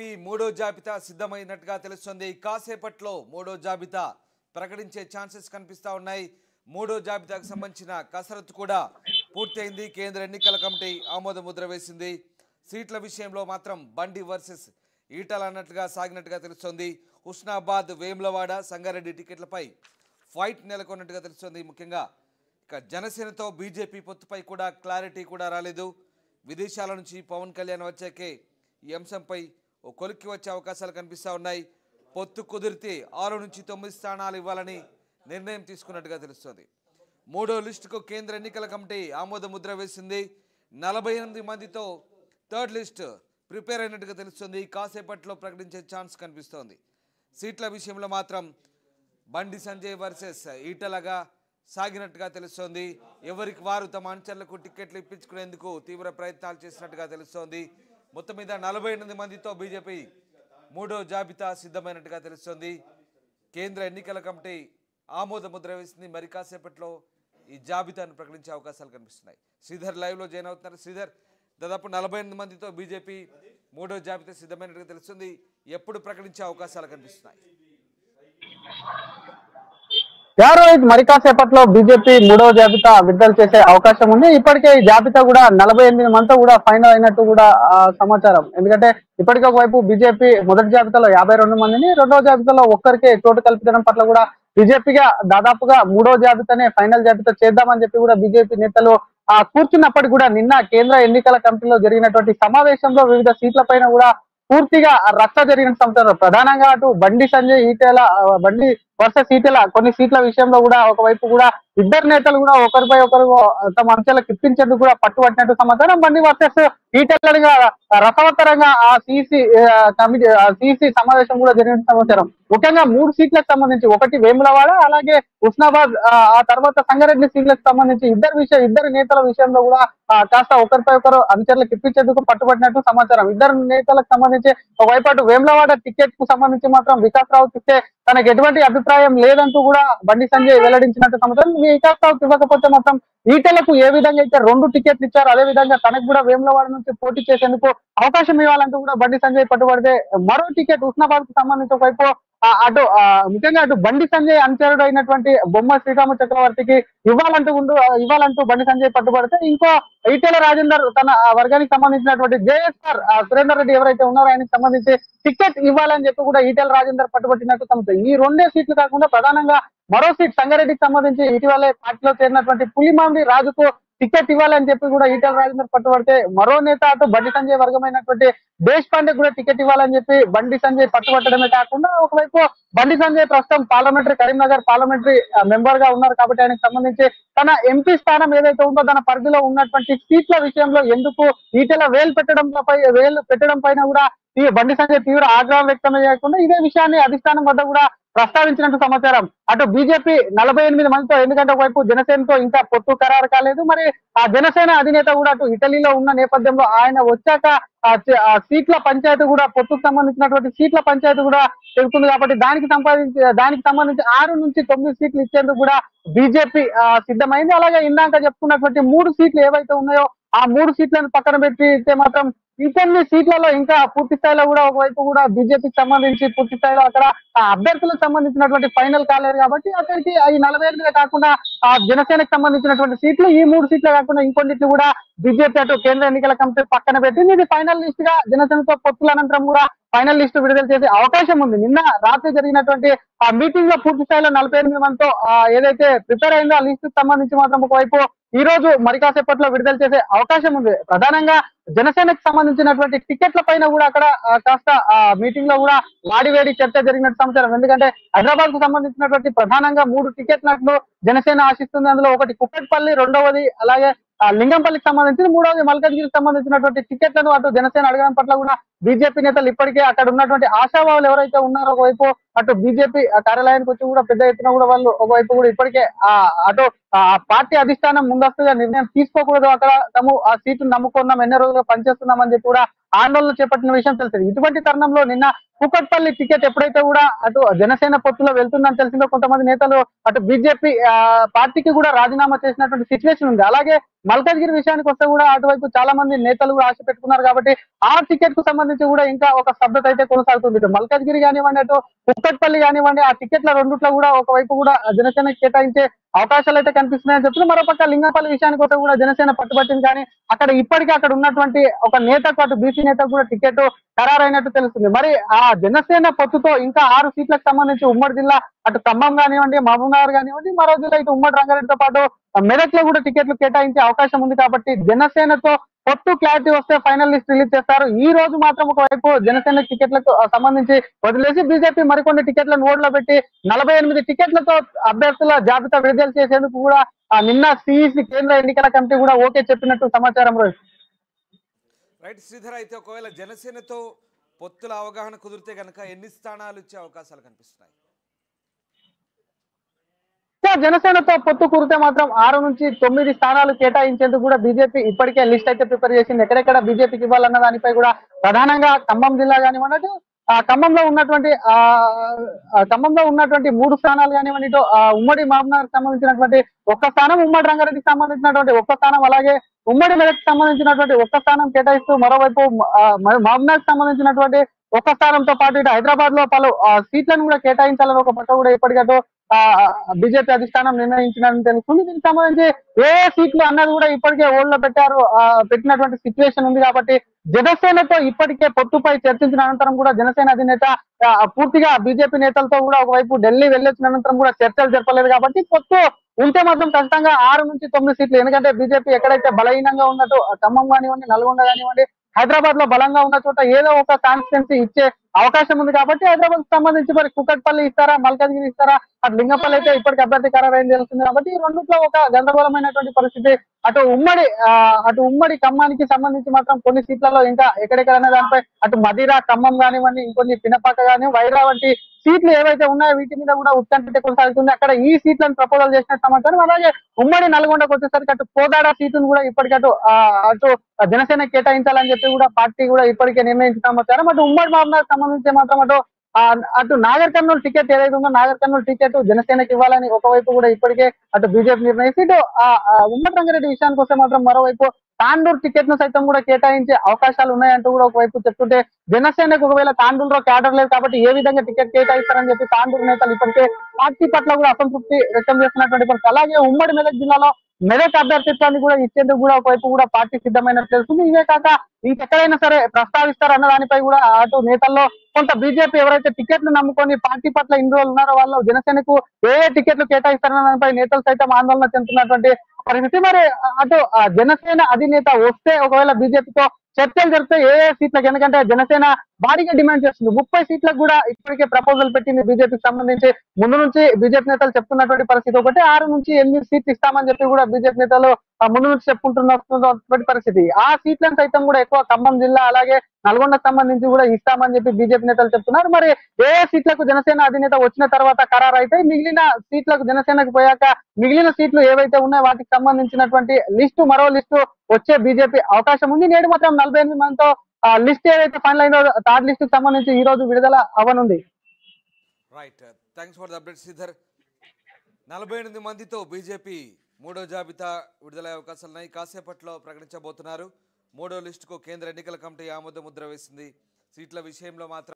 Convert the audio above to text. AP మూడో జాబితా సిద్ధమైనట్టుగా తెలుస్తుంది। కాసేపట్లో మూడో జాబితా ప్రకటించే ఛాన్సెస్ కనిపిస్తా ఉన్నాయి। మూడో జాబితాకు సంబంధించిన కసరత్తు కూడా పూర్తయింది। కేంద్ర ఎన్నికల కమిటీ ఆమోద ముద్ర వేసింది। సీట్ల విషయంలో మాత్రం బండి వర్సెస్ ఈటల అన్నట్టుగా సాగినట్టుగా తెలుస్తుంది। హుస్నాబాద్, వేములవాడ, సంగారెడ్డి టికెట్లపై ఫైట్ నెలకొన్నట్టుగా తెలుస్తుంది। ముఖ్యంగా ఇక జనసేనతో బీజేపీ పొత్తుపై కూడా క్లారిటీ కూడా రాలేదు। విదేశాల నుంచి పవన్ కళ్యాణ్ వచ్చాకే ఈ అంశంపై కొలిక్కి వచ్చే అవకాశాలు కనిపిస్తూ ఉన్నాయి। పొత్తు కుదిరితే 6 నుంచి 9 స్థానాలు ఇవ్వాలని నిర్ణయం తీసుకున్నట్టుగా తెలుస్తుంది। మూడో లిస్టుకు కేంద్ర ఎన్నికల కమిటీ ఆమోద ముద్ర వేసింది। 48 మందితో థర్డ్ లిస్ట్ ప్రిపేర్ అయినట్టుగా తెలుస్తుంది। కాసేపట్లో ప్రకటించే ఛాన్స్ కనిపిస్తోంది। సీట్ల విషయంలో మాత్రం బండి సంజయ్ వర్సెస్ ఈటలగా సాగినట్టుగా తెలుస్తోంది। ఎవరికి వారు తమ అనుచరులకు టిక్కెట్లు ఇప్పించుకునేందుకు తీవ్ర ప్రయత్నాలు చేసినట్టుగా తెలుస్తోంది। మొత్తం మీద 48 మందితో బీజేపీ మూడో జాబితా సిద్ధమైనట్టుగా తెలుస్తోంది। కేంద్ర ఎన్నికల కమిటీ ఆమోద ముద్ర వేసింది। మరి కాసేపట్లో ఈ జాబితాను ప్రకటించే అవకాశాలు కనిపిస్తున్నాయి। శ్రీధర్ లైవ్లో జాయిన్ అవుతున్నారు। శ్రీధర్, దాదాపు 48 మందితో బీజేపీ మూడో జాబితా సిద్ధమైనట్టుగా తెలుస్తుంది। ఎప్పుడు ప్రకటించే అవకాశాలు కనిపిస్తున్నాయి? యారోహిత్, మరి కాసేపట్లో బీజేపీ మూడో జాబితా విడుదల చేసే అవకాశం ఉంది। ఇప్పటికే ఈ జాబితా కూడా 48 మందితో కూడా ఫైనల్ అయినట్టు కూడా సమాచారం। ఎందుకంటే ఇప్పటికే ఒకవైపు బీజేపీ మొదటి జాబితాలో 52 మందిని, రెండో జాబితాలో ఒక్కరికే చోటు కల్పించడం పట్ల కూడా బీజేపీగా దాదాపుగా మూడో జాబితానే ఫైనల్ జాబితా చేద్దామని చెప్పి కూడా బీజేపీ నేతలు కూర్చున్నప్పటికీ కూడా నిన్న కేంద్ర ఎన్నికల కమిటీలో జరిగినటువంటి సమావేశంలో వివిధ సీట్ల పైన కూడా పూర్తిగా రచ్చ జరిగిన సంవత్సరం ప్రధానంగా అటు బండి వర్సెస్ ఈటెల కొన్ని సీట్ల విషయంలో కూడా ఒకవైపు కూడా ఇద్దరు నేతలు కూడా ఒకరిపై ఒకరు తమ అంశాలకు ఇప్పించేందుకు కూడా పట్టుబట్టినట్టు సమాచారం। బండి వర్సెస్ ఈటెలగా రసవత్తరంగా ఆ సిసి సమావేశం కూడా జరిగిన సమాచారం। ముఖ్యంగా 3 సీట్లకు సంబంధించి, ఒకటి వేములవాడ, అలాగే హుస్నాబాద్, ఆ తర్వాత సంగారెడ్డి సీట్లకు సంబంధించి ఇద్దరు నేతల విషయంలో కూడా కాస్త ఒకరిపై ఒకరు అంచర్లకు ఇప్పించేందుకు పట్టుబట్టినట్టు సమాచారం। ఇద్దరు నేతలకు సంబంధించి ఒకవైపు అటు వేములవాడ టికెట్ కు సంబంధించి మాత్రం వికాస్ రావుకి ఇస్తే తనకు ఎటువంటి అభిప్రాయం లేదంటూ కూడా బండి సంజయ్ వెల్లడించినట్టు సమాచారం। వికాస్ రావుకి ఇవ్వకపోతే మాత్రం ఈటలకు ఏ విధంగా అయితే 2 టికెట్లు ఇచ్చారు, అదే విధంగా తనకు కూడా వేములవాడ నుంచి పోటీ చేసేందుకు అవకాశం ఇవ్వాలంటూ కూడా బండి సంజయ్ పట్టుబడితే, మరో టికెట్ హుస్నాబాద్ కు సంబంధించి ఒకవైపు ముఖ్యంగా అటు బండి సంజయ్ అనుచరుడు అయినటువంటి బొమ్మ శ్రీరామ చక్రవర్తికి ఇవ్వాలంటూ బండి సంజయ్ పట్టుబడితే, ఇంకో ఈటెల రాజేందర్ తన వర్గానికి సంబంధించినటువంటి జేఎస్ఆర్ సురేందర్ రెడ్డి ఎవరైతే ఉన్నారో ఆయనకు సంబంధించి టికెట్ ఇవ్వాలని చెప్పి కూడా ఈటెల రాజేందర్ పట్టుబట్టినట్టు సమాచారం। ఈ 2 సీట్లు కాకుండా ప్రధానంగా మరో సీట్ సంగారెడ్డికి సంబంధించి ఇటీవలే పార్టీలో చేరినటువంటి పులిమామిడి రాజుకు టికెట్ ఇవ్వాలని చెప్పి కూడా ఈటెల రాజేందర్ పట్టుబడితే, మరో నేత అటు బండి సంజయ్ వర్గమైనటువంటి దేశ్ పాండే కూడా టికెట్ ఇవ్వాలని చెప్పి బండి సంజయ్ పట్టుబట్టడమే కాకుండా, ఒకవైపు బండి సంజయ్ ప్రస్తుతం కరీంనగర్ పార్లమెంటరీ మెంబర్ గా ఉన్నారు కాబట్టి ఆయనకు సంబంధించి తన ఎంపీ స్థానం ఏదైతే ఉందో తన పరిధిలో ఉన్నటువంటి సీట్ల విషయంలో ఎందుకు ఈటెల వేలు పెట్టడం పైన కూడా ఈ బండి సంజయ్ తీవ్ర ఆగ్రహం వ్యక్తమే కాకుండా ఇదే విషయాన్ని అధిష్టానం వద్ద కూడా ప్రస్తావించినట్టు సమాచారం। అటు బీజేపీ 48 మందితో, ఎందుకంటే ఒకవైపు జనసేనతో ఇంకా పొత్తు ఖరారు కాలేదు, మరి ఆ జనసేన అధినేత కూడా అటు ఇటలీలో ఉన్న నేపథ్యంలో ఆయన వచ్చాక సీట్ల పంచాయతీ కూడా పొత్తుకు సంబంధించినటువంటి సీట్ల పంచాయతీ కూడా తెలుస్తుంది కాబట్టి దానికి సంబంధించి 6 నుంచి 9 సీట్లు ఇచ్చేందుకు కూడా బీజేపీ సిద్ధమైంది। అలాగే ఇందాక చెప్పుకున్నటువంటి 3 సీట్లు ఏవైతే ఉన్నాయో ఆ 3 సీట్లను పక్కన పెట్టితే మాత్రం ఇంకొన్ని సీట్లలో ఇంకా పూర్తి స్థాయిలో కూడా ఒకవైపు కూడా బీజేపీకి సంబంధించి పూర్తి స్థాయిలో అక్కడ అభ్యర్థులకు సంబంధించినటువంటి ఫైనల్ కాలేదు కాబట్టి అక్కడికి ఈ 48 కాకుండా ఆ జనసేనకు సంబంధించినటువంటి సీట్లు, ఈ 3 సీట్లు కాకుండా ఇంకొన్నిట్లు కూడా బీజేపీ అటు కేంద్ర ఎన్నికల కమిటీ పక్కన పెట్టింది। ఇది ఫైనల్ లిస్ట్ గా జనసేనతో పొత్తుల అనంతరం కూడా ఫైనల్ లిస్టు విడుదల చేసే అవకాశం ఉంది। నిన్న రాత్రి జరిగినటువంటి ఆ మీటింగ్ లో పూర్తి స్థాయిలో 48 మందితో ఏదైతే ప్రిపేర్ అయిందో ఆ లిస్టుకు సంబంధించి మాత్రం ఒకవైపు ఈ రోజు మరి కాసేపట్లో విడుదల చేసే అవకాశం ఉంది। ప్రధానంగా జనసేనకు సంబంధించినటువంటి టికెట్ల పైన కూడా అక్కడ కాస్త ఆ మీటింగ్ లో కూడా వాడివేడి చర్చ జరిగినట్టు సమాచారం। ఎందుకంటే హైదరాబాద్ కు సంబంధించినటువంటి ప్రధానంగా 3 టికెట్లను జనసేన ఆశిస్తుంది। అందులో ఒకటి కుక్కట్పల్లి, రెండవది అలాగే లింగంపల్లికి సంబంధించి, మూడవది మల్కాజ్గిరికి సంబంధించినటువంటి టికెట్లను అటు జనసేన అడగడం పట్ల కూడా బీజేపీ నేతలు ఇప్పటికే అక్కడ ఉన్నటువంటి ఆశాభావులు ఎవరైతే ఉన్నారో ఒకవైపు అటు బీజేపీ కార్యాలయానికి వచ్చి కూడా పెద్ద ఎత్తున కూడా వాళ్ళు ఒకవైపు కూడా ఇప్పటికే అటు పార్టీ అధిష్టానం ముందస్తుగా నిర్ణయం తీసుకోకూడదు, అక్కడ తాము ఆ సీట్లు నమ్ముకున్నాం, ఎన్నో రోజులుగా పనిచేస్తున్నామని చెప్పి కూడా ఆందోళన చేపట్టిన విషయం తెలిసింది। ఇటువంటి తరుణంలో నిన్న కూకట్పల్లి టికెట్ ఎప్పుడైతే కూడా అటు జనసేన పొత్తులో వెళ్తుందని తెలిసిందో కొంతమంది నేతలు అటు బీజేపీ పార్టీకి కూడా రాజీనామా చేసినటువంటి సిచ్యువేషన్ ఉంది. అలాగే మల్కాజ్గిరి విషయానికి వస్తే కూడా అటువైపు చాలా మంది నేతలు కూడా ఆశ పెట్టుకున్నారు కాబట్టి ఆ టికెట్ కు సంబంధించి కూడా ఇంకా ఒక సబ్జెక్ట్ అయితే కొనసాగుతుంది. మల్కాజ్గిరి కానివ్వండి అటు కూకట్పల్లి కానివ్వండి ఆ టికెట్ల రెండుట్లో కూడా ఒకవైపు కూడా జనసేన కేటాయించే అవకాశాలు అయితే కనిపిస్తున్నాయని చెప్తున్నారు. మరోపక్క లింగంపల్లి విషయానికి వస్తే కూడా జనసేన పట్టుబట్టింది కానీ అక్కడ ఇప్పటికే అక్కడ ఉన్నటువంటి ఒక నేతకు అటు బీసీ నేతకు కూడా టికెట్ ఖరారైనట్టు తెలుస్తుంది. మరి ఆ జనసేన పొత్తుతో ఇంకా 6 సీట్లకు సంబంధించి ఉమ్మడి జిల్లా అటు ఖమ్మం కానివ్వండి మహబూబ్నగర్ కానివ్వండి మరో జిల్లా ఇటు ఉమ్మడి రంగారెడ్డితో పాటు మెదక్ లో కూడా టికెట్లు కేటాయించే అవకాశం ఉంది. కాబట్టి జనసేనతో పొత్తు క్లారిటీ వస్తే ఫైనల్ లిస్ట్ రిలీజ్ చేస్తారు. ఈ రోజు మాత్రం ఒకవైపు జనసేన టికెట్లకు సంబంధించి వదిలేసి బీజేపీ మరికొన్ని టికెట్లను ఓట్లో పెట్టి 48 టికెట్లతో అభ్యర్థుల జాబితా విడుదల చేసేందుకు కూడా నిన్న సిఈసి కేంద్ర ఎన్నికల కమిటీ కూడా ఓకే చెప్పినట్టు సమాచారం. రైట్ శ్రీధర్, అయితే ఒకవేళ జనసేనతో పొత్తుల అవగాహన కుదిరితే కనుక ఎన్ని స్థానాలు ఇచ్చే అవకాశాలు కనిపిస్తున్నాయి? జనసేనతో పొత్తు కురితే మాత్రం 6 నుంచి 9 స్థానాలు కేటాయించేందుకు కూడా బీజేపీ ఇప్పటికే లిస్ట్ అయితే ప్రిపేర్ చేసింది. ఎక్కడెక్కడ బీజేపీకి ఇవ్వాలన్న దానిపై కూడా ప్రధానంగా ఖమ్మం జిల్లా కానివ్వండి ఖమ్మంలో ఉన్నటువంటి 3 స్థానాలు కానివ్వండి ఇటు ఉమ్మడి మహబూబ్నగర్కి సంబంధించినటువంటి 1 స్థానం, ఉమ్మడి రంగారెడ్డికి సంబంధించినటువంటి 1 స్థానం, అలాగే ఉమ్మడి మెదక్కి సంబంధించినటువంటి 1 స్థానం కేటాయిస్తూ మరోవైపు మహబూబ్నగర్కి సంబంధించినటువంటి 1 స్థానంతో పాటు ఇటు హైదరాబాద్ లో పలు సీట్లను కూడా కేటాయించాలని ఒక పక్క కూడా ఇప్పటికట్టు బీజేపీ అధిష్టానం నిర్ణయించినని తెలుస్తుంది. దీనికి సంబంధించి ఏ సీట్లు అన్నది కూడా ఇప్పటికే ఓళ్ళలో పెట్టినటువంటి సిచ్యువేషన్ ఉంది. కాబట్టి జనసేనతో ఇప్పటికే పొత్తుపై చర్చించిన అనంతరం కూడా జనసేన అధినేత పూర్తిగా బీజేపీ నేతలతో కూడా ఒకవైపు ఢిల్లీ వెళ్ళొచ్చిన అనంతరం కూడా చర్చలు జరపలేదు. కాబట్టి పొత్తు ఉంటే మాత్రం ఖచ్చితంగా 6 నుంచి 9 సీట్లు, ఎందుకంటే బీజేపీ ఎక్కడైతే బలహీనంగా ఉన్నట్టు ఖమ్మం కానివ్వండి నల్గొండ కానివ్వండి హైదరాబాద్ లో బలంగా ఉన్న చోట ఏదో ఒక కాన్స్టిట్యున్సీ ఇచ్చే అవకాశం ఉంది. కాబట్టి హైదరాబాద్ కు సంబంధించి మరి కూకట్పల్లి ఇస్తారా మల్కాజ్గిరి ఇస్తారా అటు లింగంపల్లి అయితే ఇప్పటికి అభ్యర్థి ఖరారైంది తెలుస్తుంది. కాబట్టి ఈ రెండుట్లో ఒక గందరగోళమైనటువంటి పరిస్థితి అటు ఉమ్మడి ఖమ్మానికి సంబంధించి మాత్రం కొన్ని సీట్లలో ఇంకా ఎక్కడెక్కడనే దానిపై అటు మదిరా ఖమ్మం కానివ్వండి ఇంకొన్ని పినపాక కానివ్వండి వైరా వంటి సీట్లు ఏవైతే ఉన్నాయో వీటి మీద కూడా ఉత్కంఠ కొనసాగుతుంది. అక్కడ ఈ సీట్లను ప్రపోజల్ చేసినట్టు సమాచారం. అలాగే ఉమ్మడి నల్గొండకు వచ్చేసరికి అటు కోదాడ సీటును కూడా ఇప్పటికటు అటు జనసేన కేటాయించాలని చెప్పి కూడా పార్టీ కూడా ఇప్పటికే నిర్ణయించిన సమాచారం. అటు ఉమ్మడి మహబూబ్నగర్ సంబంధించి మాత్రం అటు నాగర్ కర్నూలు టికెట్ ఏదైతే ఉందో నాగర్ కర్నూలు టికెట్ జనసేనకి ఇవ్వాలని ఒకవైపు కూడా ఇప్పటికే అటు బీజేపీ నిర్ణయించి ఇటు ఉమ్మడి రంగారెడ్డి విషయానికి వస్తే మాత్రం మరోవైపు తాండూరు టికెట్ ను సైతం కూడా కేటాయించే అవకాశాలు ఉన్నాయంటూ కూడా ఒకవైపు చెప్తుంటే జనసేనకు ఒకవేళ తాండూరులో క్యాడర్ లేదు కాబట్టి ఏ విధంగా టికెట్ కేటాయిస్తారని చెప్పి తాండూరు నేతలు ఇప్పటికే పార్టీ పట్ల కూడా అసంతృప్తి వ్యక్తం చేస్తున్నటువంటి పరిస్థితి. అలాగే ఉమ్మడి మెదక్ జిల్లాలో మెదక్ అభ్యర్థిత్వాన్ని కూడా ఇచ్చేందుకు కూడా ఒకవైపు కూడా పార్టీ సిద్ధమైనట్టు తెలుస్తుంది. ఇవే కాక ఇంకెక్కడైనా సరే ప్రస్తావిస్తారు అన్న దానిపై కూడా అటు నేతల్లో కొంత బీజేపీ ఎవరైతే టికెట్లు నమ్ముకొని పార్టీ పట్ల ఇన్ని రోజులు ఉన్నారో వాళ్ళు జనసేనకు ఏ టికెట్లు కేటాయిస్తారన్న దానిపై నేతలు సైతం ఆందోళన చెందుతున్నటువంటి పరిస్థితి. మరి అటు జనసేన అధినేత వస్తే ఒకవేళ బీజేపీతో చర్చలు జరిపితే ఏ సీట్లకు, ఎందుకంటే జనసేన భారీగా డిమాండ్ చేస్తుంది. 30 సీట్లకు కూడా ఇప్పటికే ప్రపోజల్ పెట్టింది బీజేపీకి సంబంధించి. ముందు నుంచి బీజేపీ నేతలు చెప్తున్నటువంటి పరిస్థితి ఒకటి, 6 నుంచి 8 సీట్లు ఇస్తామని చెప్పి కూడా బీజేపీ నేతలు ముందు నుంచి చెప్పుకుంటున్నటువంటి పరిస్థితి. ఆ సీట్లను సైతం కూడా ఎక్కువ ఖమ్మం జిల్లా అలాగే నల్గొండకు సంబంధించి కూడా ఇస్తామని చెప్పి బీజేపీ నేతలు చెప్తున్నారు. మరి ఏ సీట్లకు జనసేన అధినేత వచ్చిన తర్వాత ఖరారు అయితే మిగిలిన సీట్లకు జనసేనకు పోయాక మిగిలిన సీట్లు ఏవైతే ఉన్నాయో వాటికి సంబంధించినటువంటి లిస్టు మరో లిస్టు వచ్చే బీజేపీ అవకాశం ఉంది. నేడు మాత్రం 48 మందితో లిస్ట్ ఏదైతే ఫైనల్ అయిందో థర్డ్ లిస్ట్ కు సంబంధించి ఈ రోజు విడుదల అవనుంది. Right, thanks for the update Sridhar. 48 మందితో బీజేపీ మూడో జాబితా విడుదలయ్యే అవకాశాలు ఉన్నాయి. కాసేపట్లో ప్రకటించబోతున్నారు. మూడో లిస్టుకు కేంద్ర ఎన్నికల కమిటీ ఆమోద ముద్ర వేసింది. సీట్ల విషయంలో మాత్రం